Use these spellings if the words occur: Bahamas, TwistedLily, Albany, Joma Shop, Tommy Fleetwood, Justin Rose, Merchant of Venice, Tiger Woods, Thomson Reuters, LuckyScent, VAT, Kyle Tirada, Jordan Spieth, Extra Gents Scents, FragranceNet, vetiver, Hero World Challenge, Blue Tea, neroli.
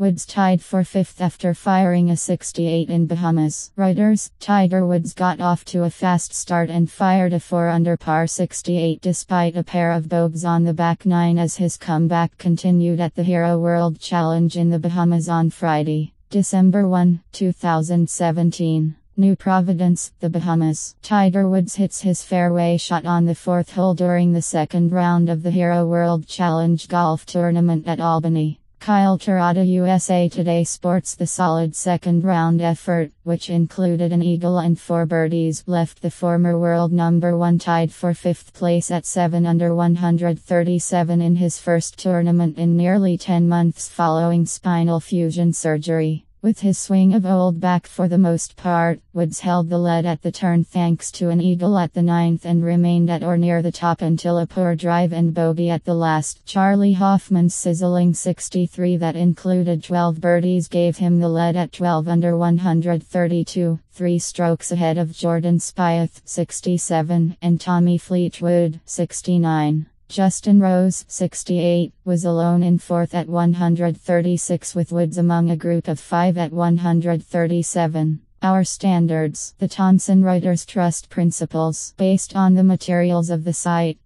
Woods tied for fifth after firing a 68 in Bahamas. Reuters. Tiger Woods got off to a fast start and fired a 4 under par 68 despite a pair of bogeys on the back nine as his comeback continued at the Hero World Challenge in the Bahamas on Friday, December 1, 2017. New Providence, the Bahamas. Tiger Woods hits his fairway shot on the fourth hole during the second round of the Hero World Challenge golf tournament at Albany. Kyle Tirada, USA Today Sports. The solid second round effort, which included an eagle and 4 birdies, left the former world number 1 tied for 5th place at 7 under 137 in his first tournament in nearly 10 months following spinal fusion surgery. With his swing of old back for the most part, Woods held the lead at the turn thanks to an eagle at the 9th and remained at or near the top until a poor drive and bogey at the last. Charlie Hoffman's sizzling 63 that included 12 birdies gave him the lead at 12 under 132, 3 strokes ahead of Jordan Spieth 67 and Tommy Fleetwood 69. Justin Rose, 68, was alone in fourth at 136 with Woods among a group of 5 at 137. Our standards. The Thomson Reuters Trust Principles. Based on the materials of the site,